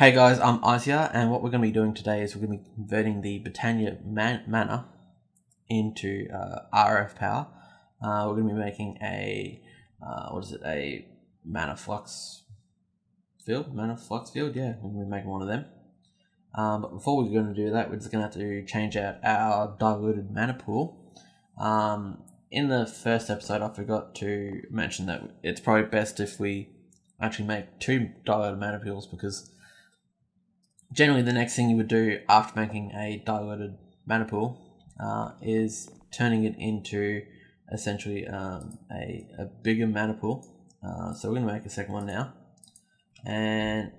Hey guys, I'm Isaiah, and what we're going to be doing today is we're going to be converting the Britannia mana into RF power. We're going to be making a a mana flux field? Yeah, we're going to be making one of them. But before we're going to do that, we're just going to have to change out our diluted mana pool. In the first episode, I forgot to mention that it's probably best if we actually make two diluted mana pools, because generally the next thing you would do after making a diluted mana pool is turning it into essentially a bigger mana pool. So we're going to make a second one now, and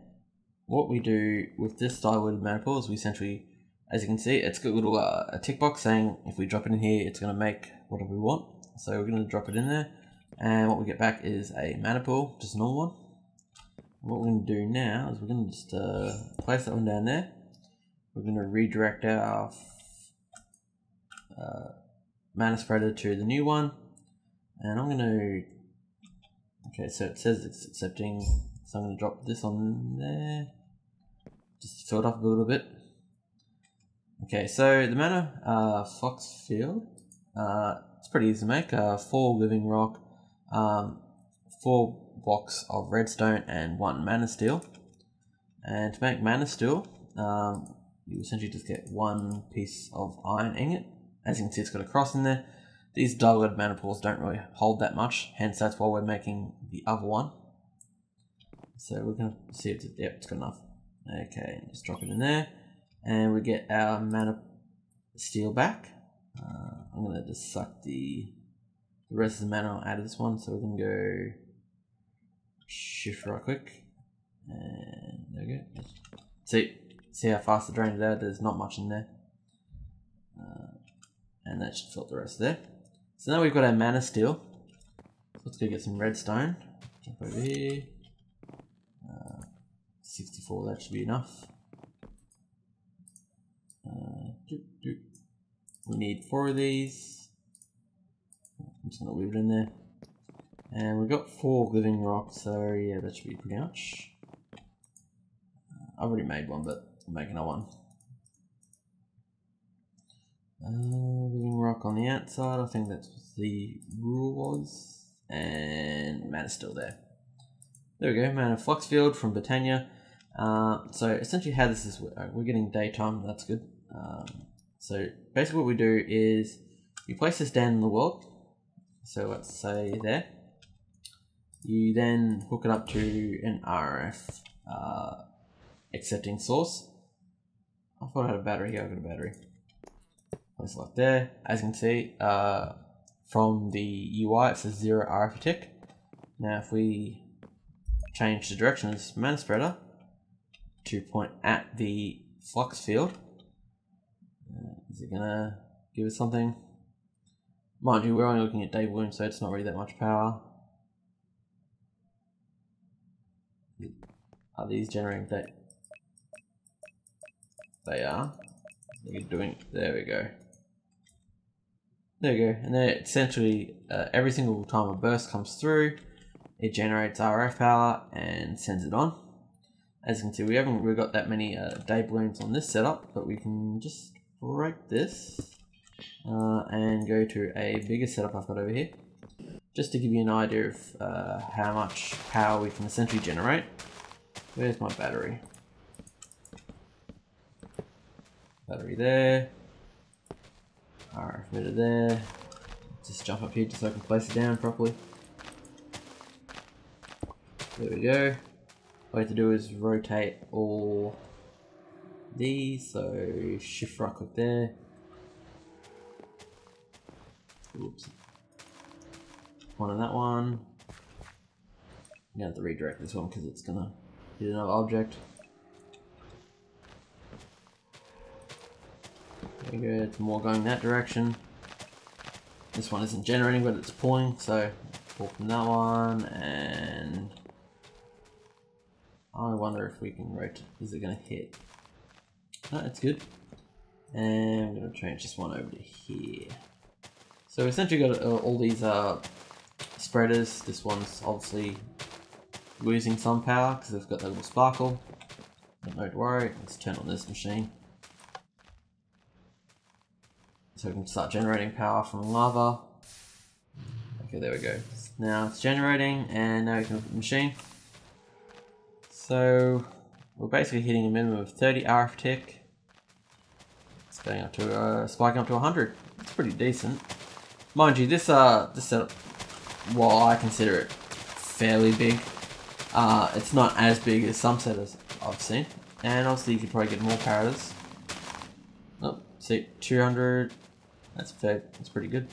what we do with this diluted mana pool is we essentially, as you can see, it's got a little a tick box saying if we drop it in here it's going to make whatever we want. So we're going to drop it in there, and what we get back is a mana pool, just a normal one. What we're going to do now is we're going to just place that one down there. We're going to redirect our mana spreader to the new one, and I'm going to, okay, so it says it's accepting, so I'm going to drop this on there just to fill it up a little bit. Okay, so the mana flux field, it's pretty easy to make. 4 living rock, 4 blocks of redstone, and 1 mana steel. And to make mana steel, you essentially just get 1 piece of iron ingot. As you can see, it's got a cross in there. These diluted mana pools don't really hold that much, hence that's why we're making the other one. So we're going to see if it's got enough. Okay, just drop it in there, and we get our mana steel back. I'm going to just suck the rest of the mana out of this one, so we're going to go shift right quick, and there we go. See how fast it drains out. There's not much in there, and that should fill the rest there. So now we've got our mana steel. So let's go get some redstone. Jump over here. 64. That should be enough. We need 4 of these. I'm just gonna leave it in there. And we've got 4 living rocks, so yeah, that should be pretty much. I've already made one, but I'll make another one. Living rock on the outside, I think that's what the rule was. And mana's still there. There we go, mana flux field from Botania. So essentially how this is, we're getting daytime, that's good. So basically what we do is we place this down in the world. So let's say there. You then hook it up to an RF accepting source. I thought I had a battery here, I've got a battery. Place it like there. As you can see, from the UI it says 0 RF tick. Now if we change the direction of this mana spreader to point at the flux field, is it gonna give us something? Mind you, we're only looking at day bloom, so it's not really that much power. Are these generating that? They are. They're doing. There we go. There we go. And then essentially, every single time a burst comes through, it generates RF power and sends it on. As you can see, we haven't really got that many day blooms on this setup, but we can just break this and go to a bigger setup I've got over here, just to give you an idea of how much power we can essentially generate. Where's my battery? Battery there. RF emitter there. Just jump up here just so I can place it down properly. There we go. All I have to do is rotate all these, so shift right click there. Oops. One on that one. Now I have to redirect this one because it's gonna hit another object. There you go, it's more going that direction. This one isn't generating, but it's pulling, so pull from that one, and I wonder if we can rotate. Is it gonna hit? No, it's good. And I'm gonna change this one over to here. So we essentially got all these spreaders. This one's obviously losing some power because it's got that little sparkle. Don't worry, let's turn on this machine. So we can start generating power from lava. Okay, there we go. Now it's generating, and now we can look at the machine. So we're basically hitting a minimum of 30 RF tick. It's going up to spiking up to 100. It's pretty decent, mind you. This setup, while I consider it fairly big, it's not as big as some setups I've seen. And obviously, you could probably get more paradas. Oh, see, 200. That's fair. That's pretty good.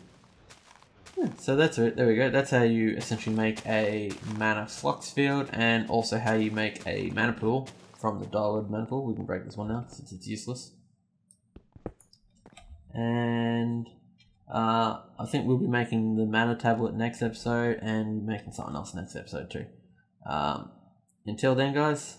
Yeah, so that's it. There we go. That's how you essentially make a mana flux field, and also how you make a mana pool from the diluted mana pool. We can break this one now since it's useless. And I think we'll be making the mana tablet next episode, and making something else next episode too. Until then, guys.